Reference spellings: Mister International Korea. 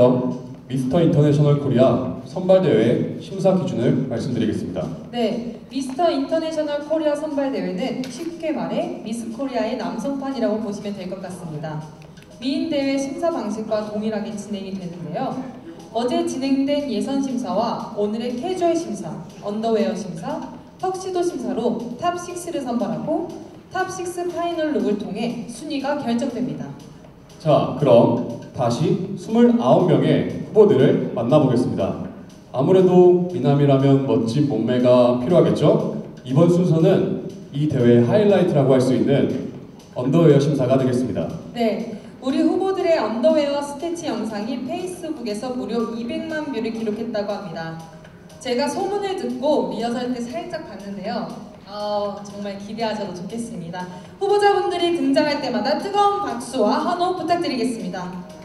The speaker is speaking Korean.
클럽 미스터 인터내셔널 코리아 선발대회 심사 기준을 말씀드리겠습니다. 네, 미스터 인터내셔널 코리아 선발대회는 쉽게 말해 미스 코리아의 남성판이라고 보시면 될 것 같습니다. 미인대회 심사 방식과 동일하게 진행이 되는데요. 어제 진행된 예선 심사와 오늘의 캐주얼 심사, 언더웨어 심사, 턱시도 심사로 탑6를 선발하고 탑6 파이널 룩을 통해 순위가 결정됩니다. 자, 그럼 다시 29명의 후보들을 만나보겠습니다. 아무래도 미남이라면 멋진 몸매가 필요하겠죠? 이번 순서는 이 대회의 하이라이트라고 할 수 있는 언더웨어 심사가 되겠습니다. 네, 우리 후보들의 언더웨어 스케치 영상이 페이스북에서 무려 200만 뷰를 기록했다고 합니다. 제가 소문을 듣고 리허설 때 살짝 봤는데요. 정말 기대하셔도 좋겠습니다. 후보자분들이 등장할 때마다 뜨거운 박수와 환호 부탁드리겠습니다.